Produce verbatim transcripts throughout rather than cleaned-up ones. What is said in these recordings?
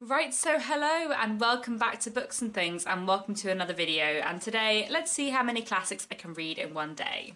Right, so hello and welcome back to Books and Things, and welcome to another video. And today, let's see how many classics I can read in one day.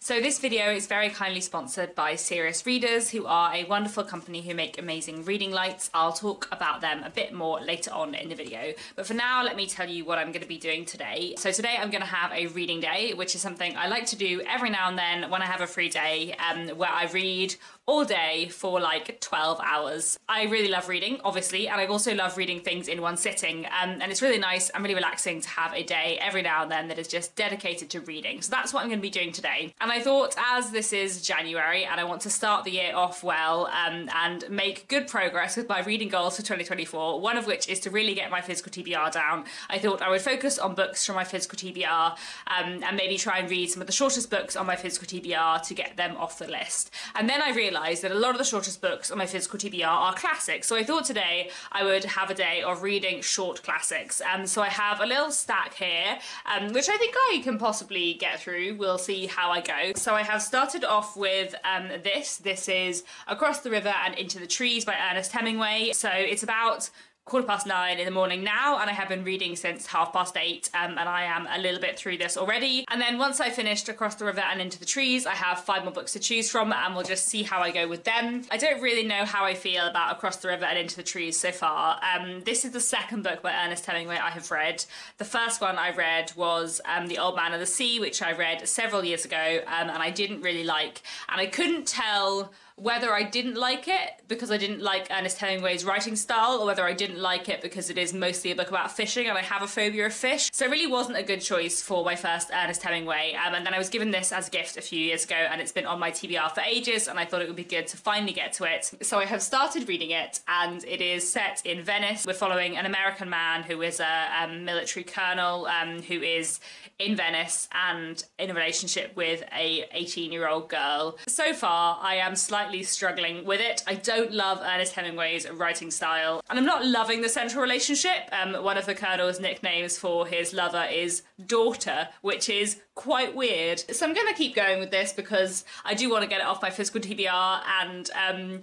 So this video is very kindly sponsored by Serious Readers, who are a wonderful company who make amazing reading lights. I'll talk about them a bit more later on in the video. But for now, let me tell you what I'm going to be doing today. So today I'm going to have a reading day, which is something I like to do every now and then when I have a free day, um, where I read all day for like twelve hours. I really love reading, obviously, and I also love reading things in one sitting. Um, and it's really nice and really relaxing to have a day every now and then that is just dedicated to reading. So that's what I'm going to be doing today. And I thought, as this is January and I want to start the year off well um, and make good progress with my reading goals for twenty twenty-four, one of which is to really get my physical T B R down, I thought I would focus on books from my physical T B R um, and maybe try and read some of the shortest books on my physical T B R to get them off the list. And then I realised that a lot of the shortest books on my physical T B R are classics, so I thought today I would have a day of reading short classics. And um, so I have a little stack here, um, which I think I can possibly get through. We'll see how I go. So I have started off with um, this. This is Across the River and Into the Trees by Ernest Hemingway. So it's about quarter past nine in the morning now, and I have been reading since half past eight, um, and I am a little bit through this already. And then once I finished Across the River and Into the Trees, I have five more books to choose from, and we'll just see how I go with them. I don't really know how I feel about Across the River and Into the Trees so far. Um, this is the second book by Ernest Hemingway I have read. The first one I read was um, The Old Man and the Sea, which I read several years ago, um, and I didn't really like, and I couldn't tell whether I didn't like it because I didn't like Ernest Hemingway's writing style, or whether I didn't like it because it is mostly a book about fishing and I have a phobia of fish. So it really wasn't a good choice for my first Ernest Hemingway. Um, and then I was given this as a gift a few years ago, and it's been on my T B R for ages, and I thought it would be good to finally get to it. So I have started reading it, and it is set in Venice. We're following an American man who is a um, military colonel um, who is in Venice and in a relationship with a eighteen year old girl. So far, I am slightly struggling with it. I don't love Ernest Hemingway's writing style, and I'm not loving the central relationship. Um, one of the colonel's nicknames for his lover is Daughter, which is quite weird. So I'm going to keep going with this because I do want to get it off my physical T B R, and um,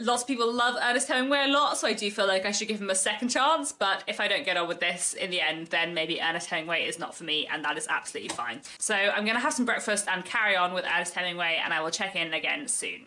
lots of people love Ernest Hemingway a lot, so I do feel like I should give him a second chance. But if I don't get on with this in the end, then maybe Ernest Hemingway is not for me, and that is absolutely fine. So I'm going to have some breakfast and carry on with Ernest Hemingway, and I will check in again soon.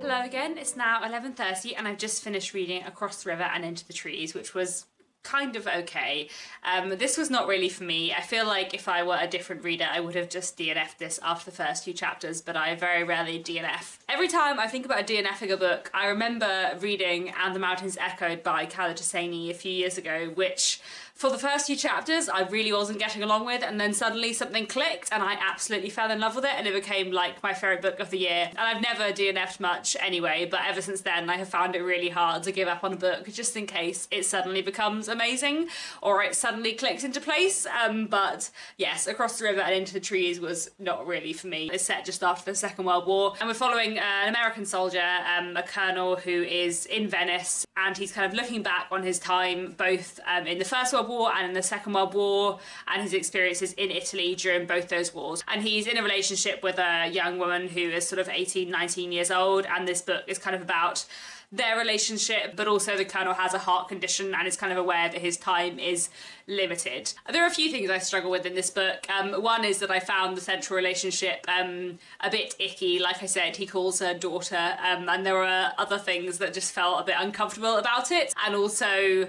Hello again, it's now eleven thirty and I've just finished reading Across the River and Into the Trees, which was kind of okay. Um, this was not really for me. I feel like if I were a different reader, I would have just D N F'd this after the first few chapters, but I very rarely D N F. Every time I think about DNFing a book, I remember reading And the Mountains Echoed by Khaled Hosseini a few years ago, which for the first few chapters, I really wasn't getting along with, and then suddenly something clicked and I absolutely fell in love with it, and it became like my favourite book of the year. And I've never D N F'd much anyway, but ever since then I have found it really hard to give up on a book just in case it suddenly becomes amazing or it suddenly clicks into place. Um, but yes, Across the River and Into the Trees was not really for me. It's set just after the Second World War, and we're following uh, an American soldier, um, a colonel who is in Venice, and he's kind of looking back on his time both um, in the First World War War and in the Second World War, and his experiences in Italy during both those wars. And he's in a relationship with a young woman who is sort of eighteen, nineteen years old, and this book is kind of about their relationship, but also the colonel has a heart condition and is kind of aware that his time is limited. There are a few things I struggle with in this book. Um, one is that I found the central relationship um, a bit icky. Like I said, he calls her Daughter, um, and there are other things that just felt a bit uncomfortable about it. And also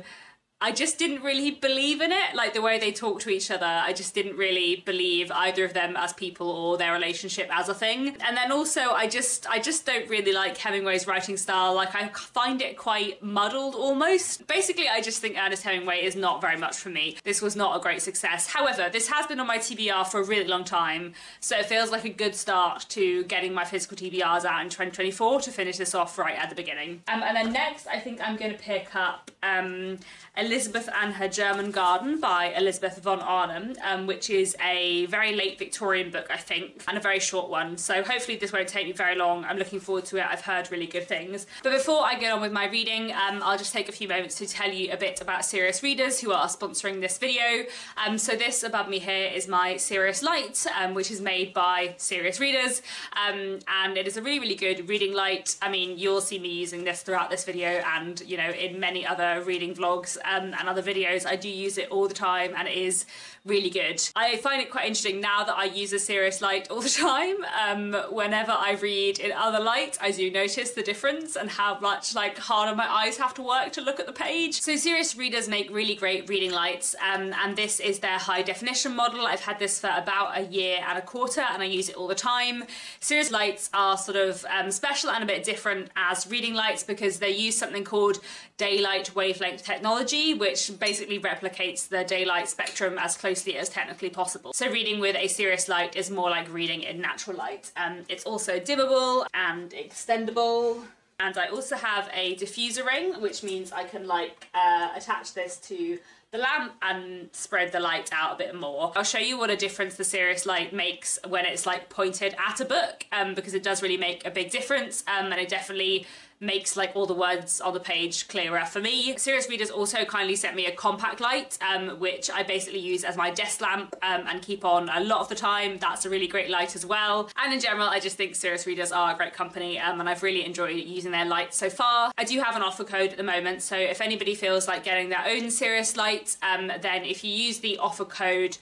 I just didn't really believe in it. Like the way they talk to each other, I just didn't really believe either of them as people or their relationship as a thing. And then also I just I just don't really like Hemingway's writing style. Like I find it quite muddled almost. Basically, I just think Ernest Hemingway is not very much for me. This was not a great success. However, this has been on my T B R for a really long time, so it feels like a good start to getting my physical T B Rs out in twenty twenty-four to finish this off right at the beginning. Um, and then next, I think I'm going to pick up um, Elizabeth and Her German Garden by Elizabeth von Arnim, um, which is a very late Victorian book, I think, and a very short one. So hopefully this won't take me very long. I'm looking forward to it. I've heard really good things. But before I get on with my reading, um, I'll just take a few moments to tell you a bit about Serious Readers, who are sponsoring this video. Um, so this above me here is my Serious Light, um, which is made by Serious Readers. Um, and it is a really, really good reading light. I mean, you'll see me using this throughout this video and, you know, in many other reading vlogs um, and other videos. I do use it all the time and it is really good. I find it quite interesting now that I use a Serious Light all the time. Um, whenever I read in other light, I do notice the difference and how much like harder my eyes have to work to look at the page. So Serious Readers make really great reading lights, um, and this is their high definition model. I've had this for about a year and a quarter and I use it all the time. Serious Lights are sort of um, special and a bit different as reading lights because they use something called daylight wavelength technology, which basically replicates the daylight spectrum as closely as technically possible. So reading with a Serious Light is more like reading in natural light. Um, it's also dimmable and extendable. And I also have a diffuser ring, which means I can like uh, attach this to the lamp and spread the light out a bit more. I'll show you what a difference the Serious Light makes when it's like pointed at a book, um, because it does really make a big difference, um, and it definitely makes like all the words on the page clearer for me. Serious Readers also kindly sent me a compact light, um, which I basically use as my desk lamp um, and keep on a lot of the time. That's a really great light as well. And in general, I just think Serious Readers are a great company, um, and I've really enjoyed using their lights so far. I do have an offer code at the moment, so if anybody feels like getting their own Serious Light, um, then if you use the offer code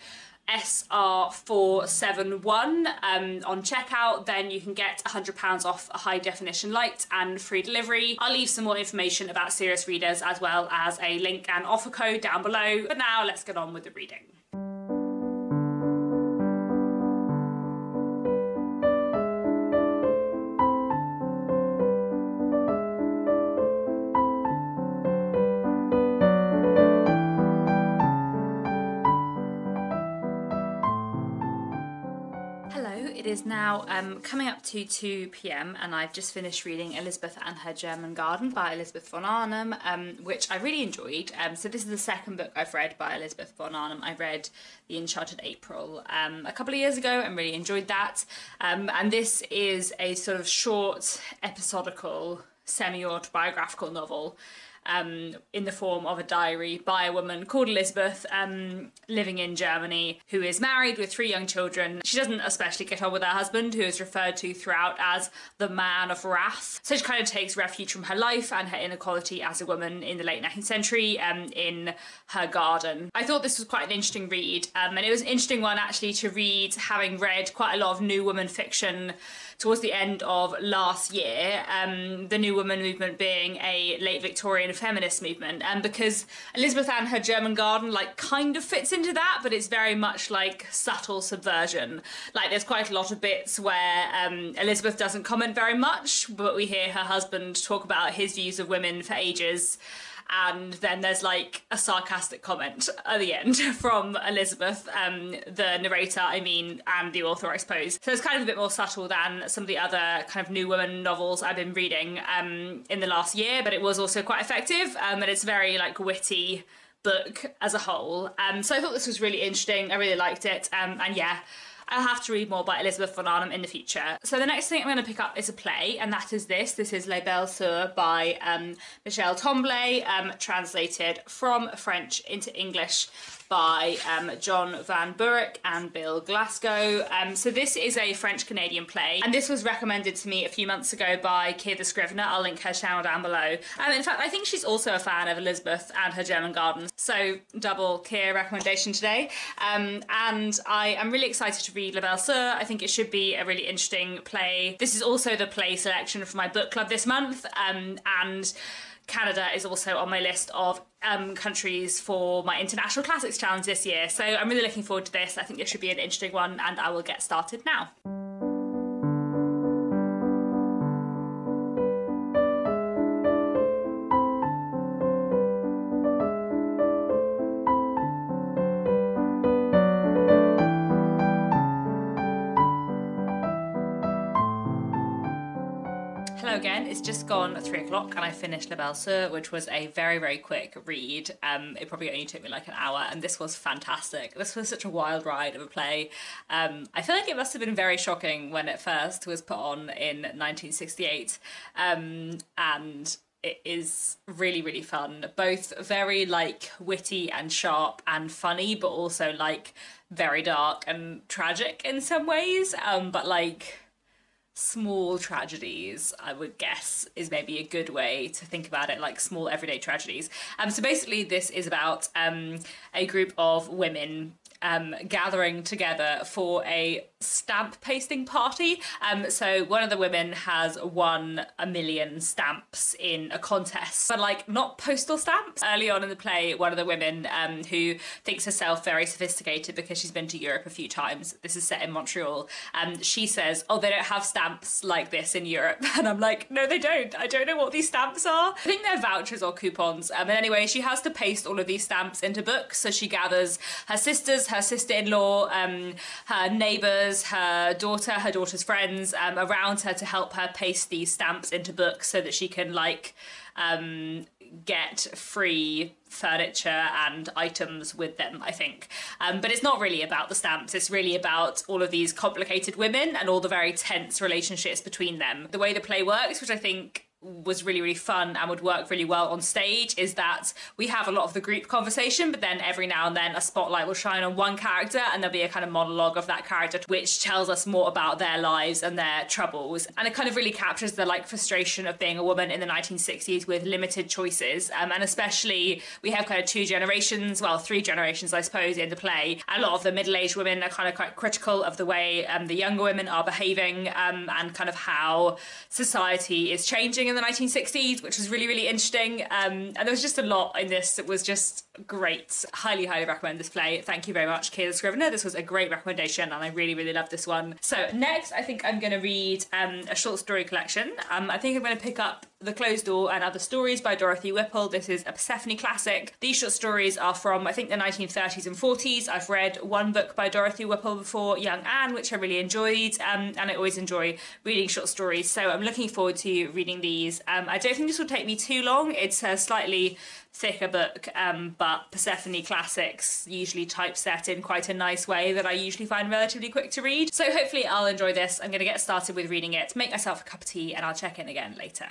S R four seven one um, on checkout, then you can get one hundred pounds off a high definition light and free delivery. I'll leave some more information about Serious Readers as well as a link and offer code down below. But now let's get on with the reading. Is now um, coming up to two p m and I've just finished reading Elizabeth and Her German Garden by Elizabeth von Arnim, um, which I really enjoyed. Um, so this is the second book I've read by Elizabeth von Arnim. I read The Enchanted April um, a couple of years ago and really enjoyed that. Um, and this is a sort of short, episodical, semi-autobiographical novel Um, in the form of a diary by a woman called Elizabeth, um, living in Germany, who is married with three young children. She doesn't especially get on with her husband, who is referred to throughout as the Man of Wrath. So she kind of takes refuge from her life and her inequality as a woman in the late nineteenth century um, in her garden. I thought this was quite an interesting read, um, and it was an interesting one actually to read, having read quite a lot of new woman fiction towards the end of last year, um, the New Woman movement being a late Victorian feminist movement, and um, because Elizabeth and Her German Garden like kind of fits into that, but it's very much like subtle subversion. Like there's quite a lot of bits where um, Elizabeth doesn't comment very much, but we hear her husband talk about his views of women for ages. And then there's like a sarcastic comment at the end from Elizabeth, um, the narrator, I mean, and the author, I suppose. So it's kind of a bit more subtle than some of the other kind of new woman novels I've been reading um, in the last year, but it was also quite effective, um, and it's very like witty book as a whole. Um, so I thought this was really interesting. I really liked it, um, and yeah, I'll have to read more by Elizabeth von Arnim in the future. So the next thing I'm going to pick up is a play, and that is this. This is Les Belles Soeurs by um, Michel Tremblay, um, translated from French into English by um, John Van Burek and Bill Glasgow. Um, so this is a French-Canadian play, and this was recommended to me a few months ago by Keir the Scrivener. I'll link her channel down below. And um, in fact, I think she's also a fan of Elizabeth and Her German Garden, so double Keir recommendation today. Um, and I am really excited to read Les Belles Soeurs. I think it should be a really interesting play. This is also the play selection for my book club this month, um, and Canada is also on my list of um, countries for my International Classics Challenge this year. So I'm really looking forward to this. I think this should be an interesting one, and I will get started now. Again, it's just gone three o'clock and I finished Les Belles Soeurs, which was a very, very quick read. Um, it probably only took me like an hour, and this was fantastic. This was such a wild ride of a play. Um, I feel like it must have been very shocking when it first was put on in nineteen sixty-eight. Um, and it is really, really fun. Both very like witty and sharp and funny, but also like very dark and tragic in some ways. Um, but like... small tragedies, I would guess, is maybe a good way to think about it, like small everyday tragedies. Um, so basically this is about um, a group of women um, gathering together for a stamp pasting party. Um, so one of the women has won a million stamps in a contest, but like not postal stamps. Early on in the play, one of the women um, who thinks herself very sophisticated because she's been to Europe a few times, this is set in Montreal, um, she says, oh, they don't have stamps like this in Europe. And I'm like, no, they don't. I don't know what these stamps are. I think they're vouchers or coupons. Um, and anyway, she has to paste all of these stamps into books. So she gathers her sisters, her sister-in-law, um, her neighbours, her daughter, her daughter's friends um, around her to help her paste these stamps into books so that she can like um, get free furniture and items with them, I think. Um, but it's not really about the stamps. It's really about all of these complicated women and all the very tense relationships between them. The way the play works, which I think was really, really fun and would work really well on stage, is that we have a lot of the group conversation, but then every now and then a spotlight will shine on one character and there'll be a kind of monologue of that character which tells us more about their lives and their troubles. And it kind of really captures the like frustration of being a woman in the nineteen sixties with limited choices. Um, and especially we have kind of two generations, well, three generations, I suppose, in the play. A lot of the middle-aged women are kind of quite critical of the way um, the younger women are behaving um, and kind of how society is changing in the nineteen sixties, which was really, really interesting. Um, and there was just a lot in this that was just great. Highly, highly recommend this play. Thank you very much, Keir the Scrivener. This was a great recommendation and I really, really love this one. So next, I think I'm going to read um, a short story collection. Um, I think I'm going to pick up The Closed Door and Other Stories by Dorothy Whipple. This is a Persephone classic. These short stories are from, I think, the nineteen thirties and forties. I've read one book by Dorothy Whipple before, Young Anne, which I really enjoyed. Um, and I always enjoy reading short stories. So I'm looking forward to reading these. Um, I don't think this will take me too long. It's a slightly thicker book, um, but Persephone classics usually typeset in quite a nice way that I usually find relatively quick to read. So hopefully I'll enjoy this. I'm going to get started with reading it, make myself a cup of tea, and I'll check in again later.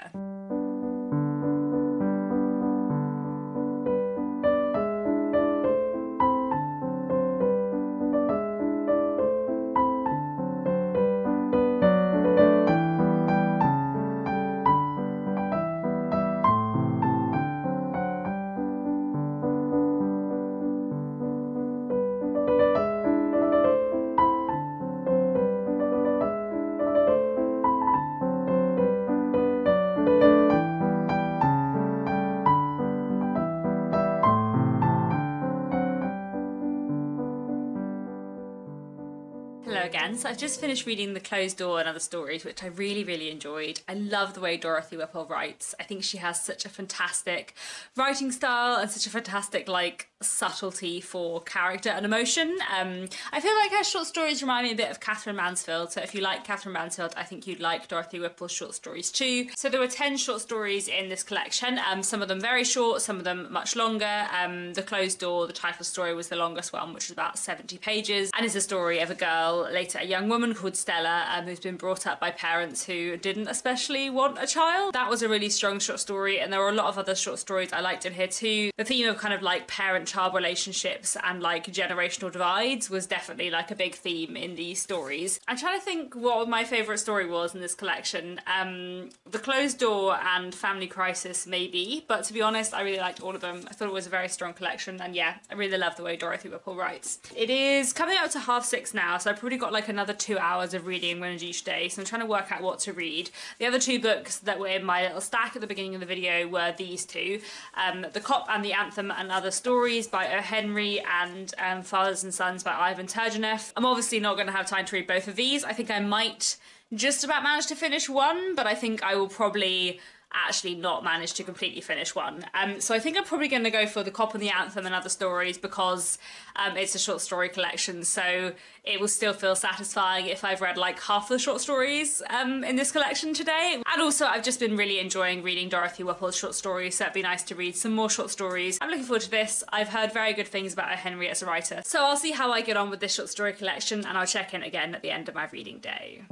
Again, so I've just finished reading The Closed Door and Other Stories, which I really, really enjoyed. I love the way Dorothy Whipple writes. I think she has such a fantastic writing style and such a fantastic like subtlety for character and emotion. Um, I feel like her short stories remind me a bit of Catherine Mansfield, so if you like Catherine Mansfield, I think you'd like Dorothy Whipple's short stories too. So there were ten short stories in this collection, um, some of them very short, some of them much longer. Um, The Closed Door, the title story, was the longest one, which is about seventy pages, and is a story of a girl, later a young woman called Stella, um, who's been brought up by parents who didn't especially want a child. That was a really strong short story, and there were a lot of other short stories I liked in here too. The theme of kind of like parent parent-child relationships and like generational divides was definitely like a big theme in these stories. I'm trying to think what my favourite story was in this collection. Um, The Closed Door and Family Crisis maybe, but to be honest I really liked all of them. I thought it was a very strong collection, and yeah, I really love the way Dorothy Whipple writes. It is coming up to half six now, so I've probably got like another two hours of reading I'm going to do today, so I'm trying to work out what to read. The other two books that were in my little stack at the beginning of the video were these two, um, The Cop and the Anthem and Other Stories by O. Henry and um, Fathers and Sons by Ivan Turgenev. I'm obviously not going to have time to read both of these. I think I might just about manage to finish one, but I think I will probably actually not manage to completely finish one. Um, so I think I'm probably going to go for The Cop and the Anthem and Other Stories because um, it's a short story collection, so it will still feel satisfying if I've read like half of the short stories um, in this collection today. And also I've just been really enjoying reading Dorothy Whipple's short stories, so it'd be nice to read some more short stories. I'm looking forward to this. I've heard very good things about O. Henry as a writer, so I'll see how I get on with this short story collection, and I'll check in again at the end of my reading day.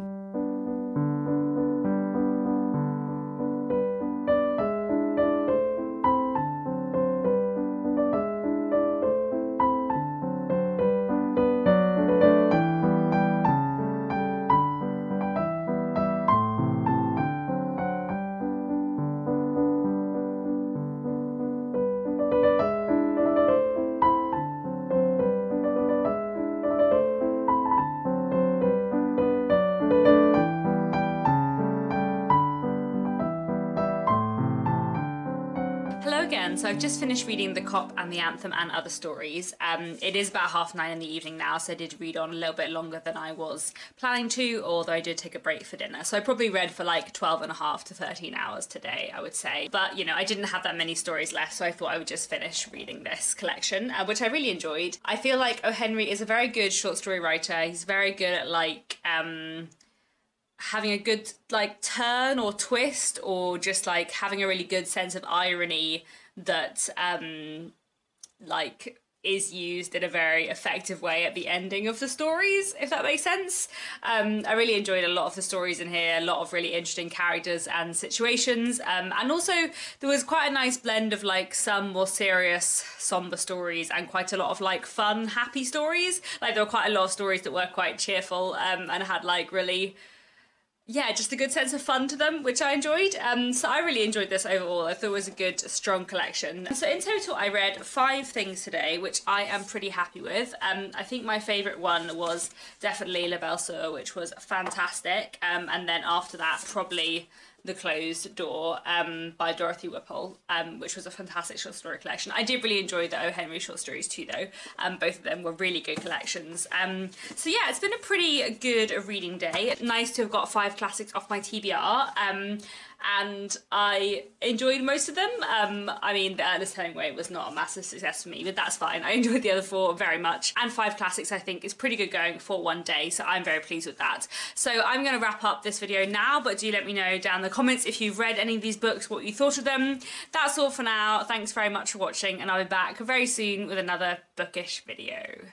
So I've just finished reading The Cop and the Anthem and Other Stories. Um, it is about half nine in the evening now, so I did read on a little bit longer than I was planning to, although I did take a break for dinner. So I probably read for like twelve and a half to thirteen hours today, I would say. But, you know, I didn't have that many stories left, so I thought I would just finish reading this collection, uh, which I really enjoyed. I feel like O. Henry is a very good short story writer. He's very good at like um, having a good like turn or twist, or just like having a really good sense of irony that um like is used in a very effective way at the ending of the stories, if that makes sense. Um, I really enjoyed a lot of the stories in here, a lot of really interesting characters and situations. Um, and also there was quite a nice blend of like some more serious, somber stories and quite a lot of like fun, happy stories. Like there were quite a lot of stories that were quite cheerful um, and had like really, yeah, just a good sense of fun to them, which I enjoyed. Um, so I really enjoyed this overall. I thought it was a good, strong collection. So in total, I read five things today, which I am pretty happy with. Um, I think my favourite one was definitely Les Belles Soeurs, which was fantastic. Um, and then after that, probably The Closed Door um, by Dorothy Whipple, um, which was a fantastic short story collection. I did really enjoy the O. Henry short stories too, though. Um, both of them were really good collections. Um, so yeah, it's been a pretty good reading day. Nice to have got five classics off my T B R, um, and I enjoyed most of them. Um, I mean, the Ernest Hemingway was not a massive success for me, but that's fine. I enjoyed the other four very much. And five classics, I think, is pretty good going for one day, so I'm very pleased with that. So I'm going to wrap up this video now, but do let me know down the comments if you've read any of these books, what you thought of them. That's all for now. Thanks very much for watching, and I'll be back very soon with another bookish video.